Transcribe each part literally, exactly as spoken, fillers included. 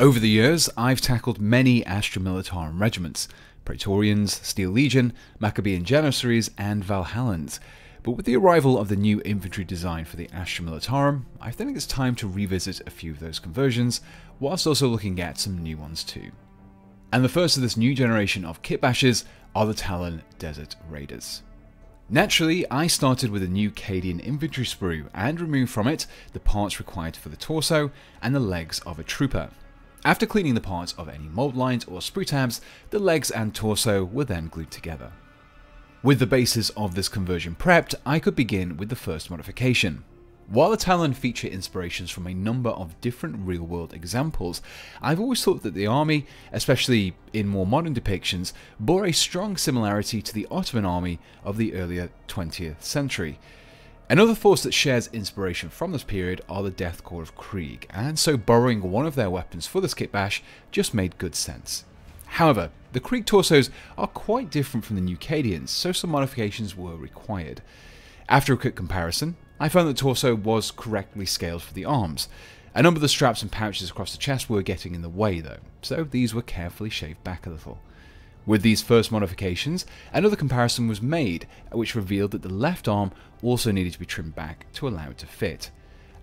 Over the years, I've tackled many Astra Militarum regiments, Praetorians, Steel Legion, Maccabean Janissaries, and Valhallans. But with the arrival of the new infantry design for the Astra Militarum, I think it's time to revisit a few of those conversions, whilst also looking at some new ones too. And the first of this new generation of kitbashes are the Tallarn Desert Raiders. Naturally, I started with a new Nucadian infantry sprue and removed from it the parts required for the torso and the legs of a trooper. After cleaning the parts of any mold lines or sprue tabs, the legs and torso were then glued together. With the basis of this conversion prepped, I could begin with the first modification. While the Tallarn feature inspirations from a number of different real-world examples, I've always thought that the army, especially in more modern depictions, bore a strong similarity to the Ottoman army of the earlier twentieth century. Another force that shares inspiration from this period are the Death Korps of Krieg, and so borrowing one of their weapons for this kitbash just made good sense. However, the Krieg torsos are quite different from the Nucadians, so some modifications were required. After a quick comparison, I found that the torso was correctly scaled for the arms. A number of the straps and pouches across the chest were getting in the way though, so these were carefully shaved back a little. With these first modifications, another comparison was made, which revealed that the left arm also needed to be trimmed back to allow it to fit.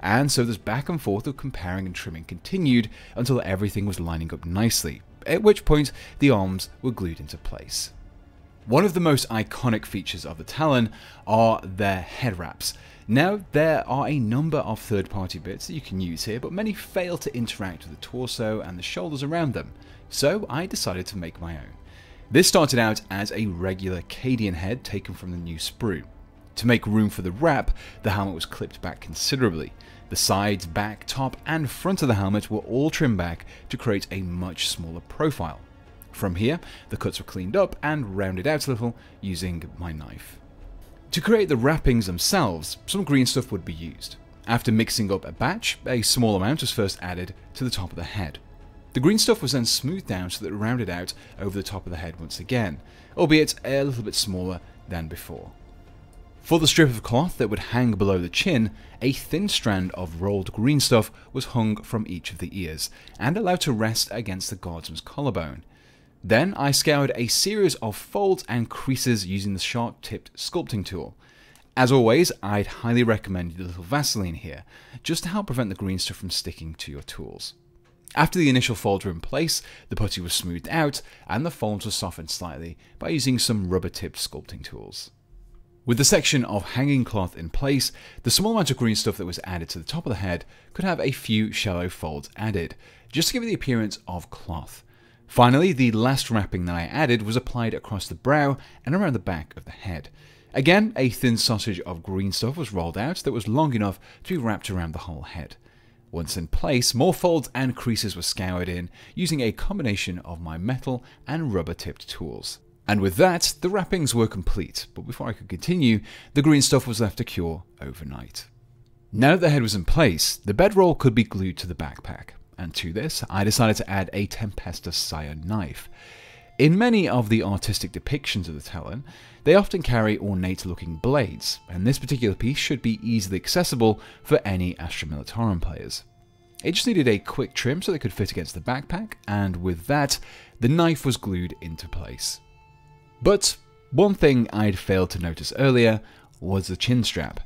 And so this back and forth of comparing and trimming continued until everything was lining up nicely, at which point the arms were glued into place. One of the most iconic features of the Tallarn are their head wraps. Now, there are a number of third-party bits that you can use here, but many fail to interact with the torso and the shoulders around them, so I decided to make my own. This started out as a regular Cadian head taken from the new sprue. To make room for the wrap, the helmet was clipped back considerably. The sides, back, top, and front of the helmet were all trimmed back to create a much smaller profile. From here, the cuts were cleaned up and rounded out a little using my knife. To create the wrappings themselves, some green stuff would be used. After mixing up a batch, a small amount was first added to the top of the head. The green stuff was then smoothed down so that it rounded out over the top of the head once again, albeit a little bit smaller than before. For the strip of cloth that would hang below the chin, a thin strand of rolled green stuff was hung from each of the ears, and allowed to rest against the guardsman's collarbone. Then I scoured a series of folds and creases using the sharp-tipped sculpting tool. As always, I'd highly recommend a little Vaseline here, just to help prevent the green stuff from sticking to your tools. After the initial folds were in place, the putty was smoothed out, and the folds were softened slightly by using some rubber-tipped sculpting tools. With the section of hanging cloth in place, the small amount of green stuff that was added to the top of the head could have a few shallow folds added, just to give it the appearance of cloth. Finally, the last wrapping that I added was applied across the brow and around the back of the head. Again, a thin sausage of green stuff was rolled out that was long enough to be wrapped around the whole head. Once in place, more folds and creases were scoured in using a combination of my metal and rubber-tipped tools. And with that, the wrappings were complete, but before I could continue, the green stuff was left to cure overnight. Now that the head was in place, the bedroll could be glued to the backpack. And to this, I decided to add a Tempestus Scions knife. In many of the artistic depictions of the Tallarn, they often carry ornate-looking blades, and this particular piece should be easily accessible for any Astra Militarum players. It just needed a quick trim so they could fit against the backpack, and with that, the knife was glued into place. But one thing I'd failed to notice earlier was the chin strap.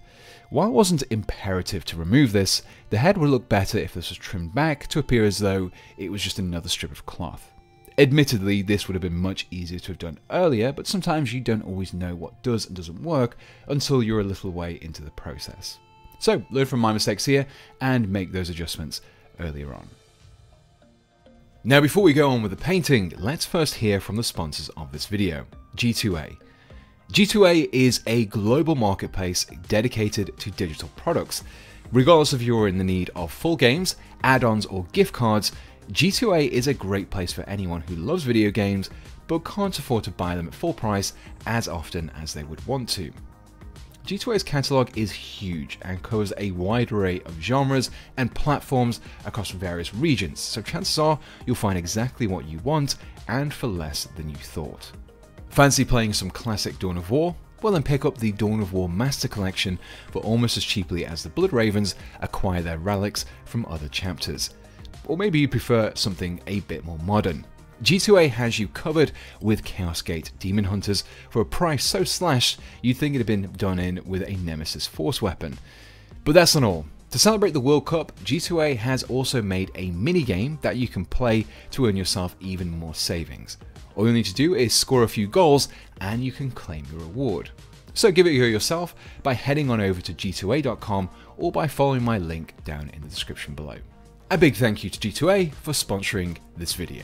While it wasn't imperative to remove this, the head would look better if this was trimmed back to appear as though it was just another strip of cloth. Admittedly, this would have been much easier to have done earlier, but sometimes you don't always know what does and doesn't work until you're a little way into the process. So learn from my mistakes here and make those adjustments earlier on. Now before we go on with the painting, let's first hear from the sponsors of this video, G two A. G two A is a global marketplace dedicated to digital products. Regardless if you're in the need of full games, add-ons or gift cards, G two A is a great place for anyone who loves video games but can't afford to buy them at full price as often as they would want to. G two A's catalogue is huge and covers a wide array of genres and platforms across various regions, so chances are you'll find exactly what you want and for less than you thought. Fancy playing some classic Dawn of War? Well then pick up the Dawn of War Master Collection for almost as cheaply as the Blood Ravens acquire their relics from other chapters. or maybe you prefer something a bit more modern. G two A has you covered with Chaos Gate Demon Hunters for a price so slashed you'd think it had been done in with a Nemesis Force weapon. But that's not all. To celebrate the World Cup, G two A has also made a minigame that you can play to earn yourself even more savings. All you need to do is score a few goals and you can claim your reward. So give it a go yourself by heading on over to G two A dot com or by following my link down in the description below. A big thank you to G two A for sponsoring this video.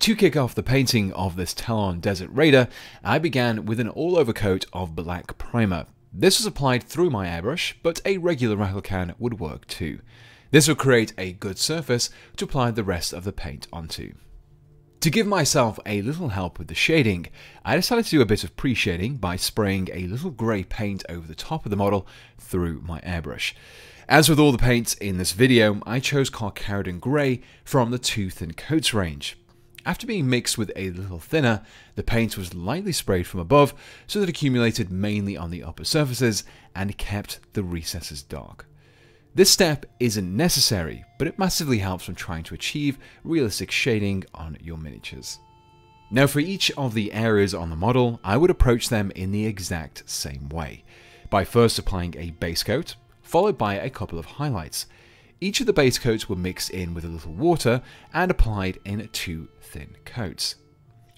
To kick off the painting of this Tallarn Desert Raider, I began with an all-overcoat of black primer. This was applied through my airbrush, but a regular rattle can would work too. This will create a good surface to apply the rest of the paint onto. To give myself a little help with the shading, I decided to do a bit of pre-shading by spraying a little grey paint over the top of the model through my airbrush. As with all the paints in this video, I chose Carcharadon Grey from the Two Thin Coats range. After being mixed with a little thinner, the paint was lightly sprayed from above so that it accumulated mainly on the upper surfaces and kept the recesses dark. This step isn't necessary, but it massively helps when trying to achieve realistic shading on your miniatures. Now for each of the areas on the model, I would approach them in the exact same way, by first applying a base coat, followed by a couple of highlights. Each of the base coats were mixed in with a little water and applied in two thin coats.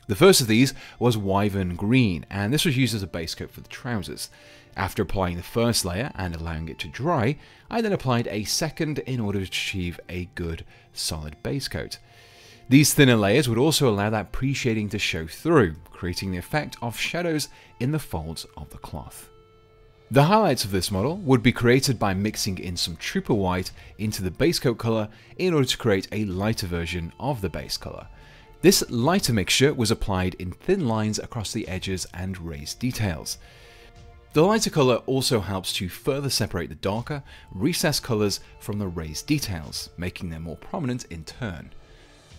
The first of these was Wyvern Green, and this was used as a base coat for the trousers. After applying the first layer and allowing it to dry, I then applied a second in order to achieve a good, solid base coat. These thinner layers would also allow that pre-shading to show through, creating the effect of shadows in the folds of the cloth. The highlights of this model would be created by mixing in some Trooper White into the base coat colour in order to create a lighter version of the base colour. This lighter mixture was applied in thin lines across the edges and raised details. The lighter colour also helps to further separate the darker, recessed colours from the raised details, making them more prominent in turn.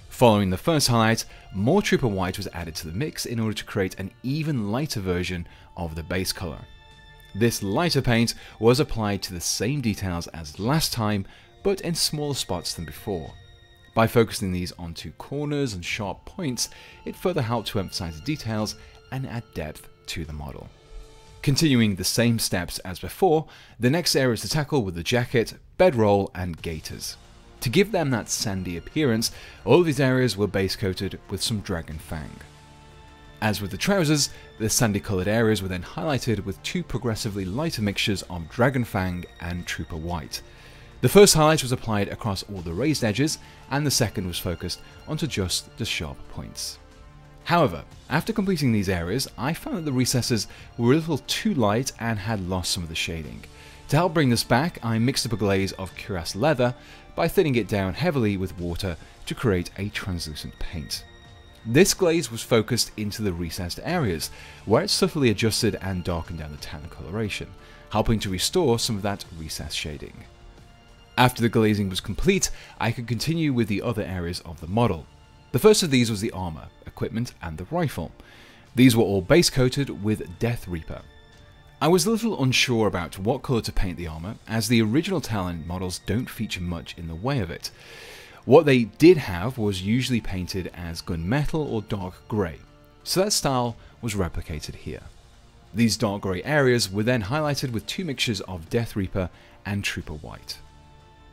Following the first highlight, more Trooper White was added to the mix in order to create an even lighter version of the base colour. This lighter paint was applied to the same details as last time, but in smaller spots than before. By focusing these onto corners and sharp points, it further helped to emphasize the details and add depth to the model. Continuing the same steps as before, the next areas to tackle were the jacket, bedroll, and gaiters. To give them that sandy appearance, all of these areas were base coated with some Dragon Fang. As with the trousers, the sandy coloured areas were then highlighted with two progressively lighter mixtures of Dragon Fang and Trooper White. The first highlight was applied across all the raised edges, and the second was focused onto just the sharp points. However, after completing these areas, I found that the recesses were a little too light and had lost some of the shading. To help bring this back, I mixed up a glaze of Cuirass Leather by thinning it down heavily with water to create a translucent paint. This glaze was focused into the recessed areas, where it subtly adjusted and darkened down the tan coloration, helping to restore some of that recessed shading. After the glazing was complete, I could continue with the other areas of the model. The first of these was the armor, equipment, and the rifle. These were all base coated with Death Reaper. I was a little unsure about what color to paint the armor, as the original Tallarn models don't feature much in the way of it. What they did have was usually painted as gunmetal or dark grey, so that style was replicated here. These dark grey areas were then highlighted with two mixtures of Death Reaper and Trooper White.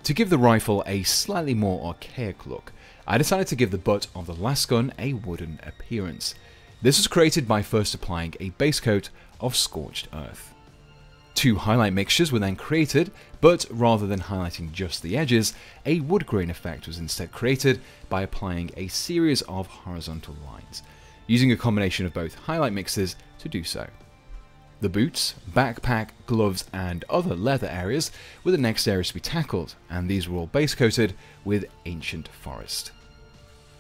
To give the rifle a slightly more archaic look, I decided to give the butt of the last gun a wooden appearance. This was created by first applying a base coat of Scorched Earth. Two highlight mixtures were then created, but rather than highlighting just the edges, a wood grain effect was instead created by applying a series of horizontal lines, using a combination of both highlight mixes to do so. The boots, backpack, gloves, and other leather areas were the next areas to be tackled, and these were all base coated with Ancient Forest.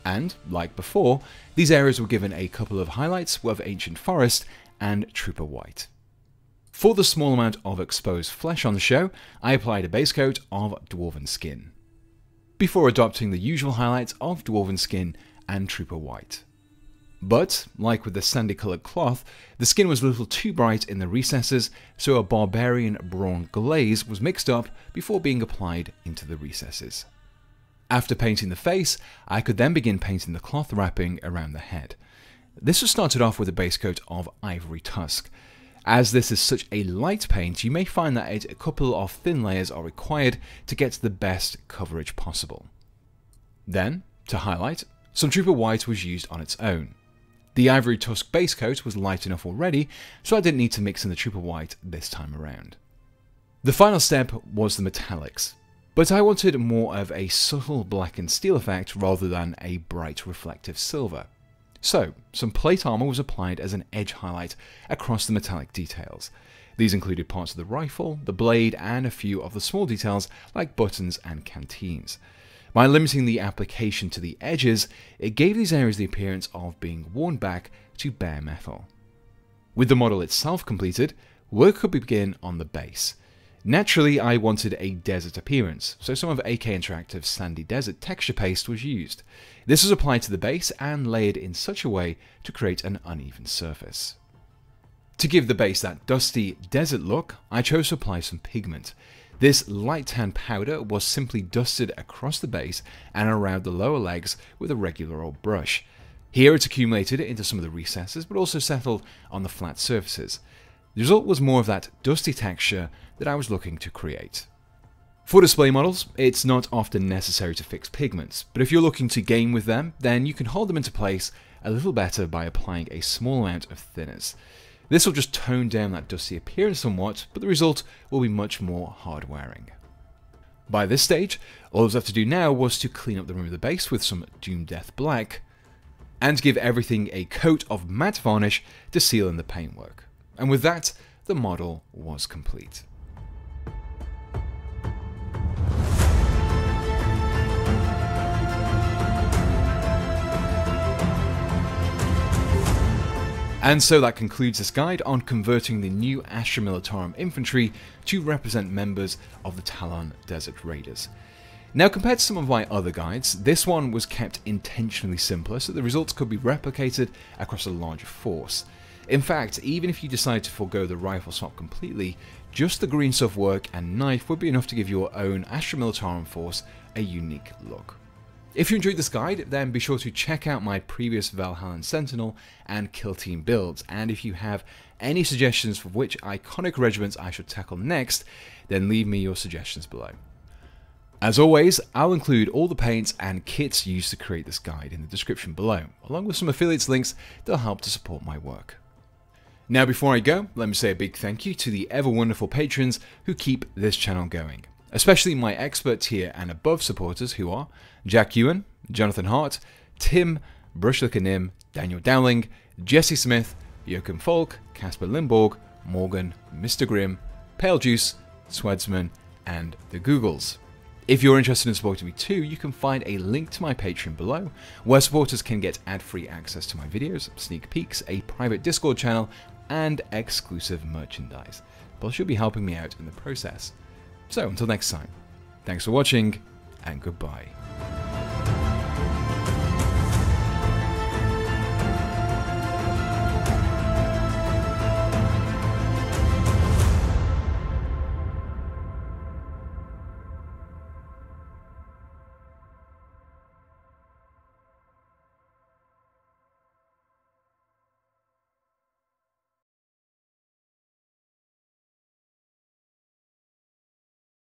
And, like before, these areas were given a couple of highlights of Ancient Forest and Trooper White. For the small amount of exposed flesh on the show, I applied a base coat of Dwarven Skin, before adopting the usual highlights of Dwarven Skin and Trooper White. But, like with the sandy coloured cloth, the skin was a little too bright in the recesses, so a Barbarian Brawn glaze was mixed up before being applied into the recesses. After painting the face, I could then begin painting the cloth wrapping around the head. This was started off with a base coat of Ivory Tusk. As this is such a light paint, you may find that a couple of thin layers are required to get the best coverage possible. Then, to highlight, some Trooper White was used on its own. The Ivory Tusk base coat was light enough already, so I didn't need to mix in the Trooper White this time around. The final step was the metallics, but I wanted more of a subtle black and steel effect rather than a bright reflective silver. So, some plate armour was applied as an edge highlight across the metallic details. These included parts of the rifle, the blade, and a few of the small details like buttons and canteens. By limiting the application to the edges, it gave these areas the appearance of being worn back to bare metal. With the model itself completed, work could begin on the base. Naturally, I wanted a desert appearance, so some of A K Interactive's Sandy Desert texture paste was used. This was applied to the base and layered in such a way to create an uneven surface. To give the base that dusty, desert look, I chose to apply some pigment. This light tan powder was simply dusted across the base and around the lower legs with a regular old brush. Here it accumulated into some of the recesses, but also settled on the flat surfaces. The result was more of that dusty texture that I was looking to create. For display models, it's not often necessary to fix pigments, but if you're looking to game with them, then you can hold them into place a little better by applying a small amount of thinners. This will just tone down that dusty appearance somewhat, but the result will be much more hard wearing. By this stage, all I was left to do now was to clean up the room of the base with some Doom Death Black, and give everything a coat of matte varnish to seal in the paintwork. And with that, the model was complete. And so that concludes this guide on converting the new Astra Militarum infantry to represent members of the Tallarn Desert Raiders. Now, compared to some of my other guides, this one was kept intentionally simpler so that the results could be replicated across a larger force. In fact, even if you decide to forego the rifle swap completely, just the green stuff work and knife would be enough to give your own Astra Militarum force a unique look. If you enjoyed this guide, then be sure to check out my previous Valhallan Sentinel and Kill Team builds, and if you have any suggestions for which iconic regiments I should tackle next, then leave me your suggestions below. As always, I'll include all the paints and kits used to create this guide in the description below, along with some affiliates links that'll help to support my work. Now, before I go, let me say a big thank you to the ever wonderful patrons who keep this channel going, especially my expert tier and above supporters who are Jack Ewan, Jonathan Hart, Tim, BrushlickerNim, Daniel Dowling, Jesse Smith, Joachim Folk, Casper Limborg, Morgan, Mister Grimm, Pale Juice, Swedsman, and The Googles. If you're interested in supporting me too, you can find a link to my Patreon below, where supporters can get ad-free access to my videos, sneak peeks, a private Discord channel, and exclusive merchandise. Plus, you'll be helping me out in the process. So until next time, thanks for watching, and goodbye.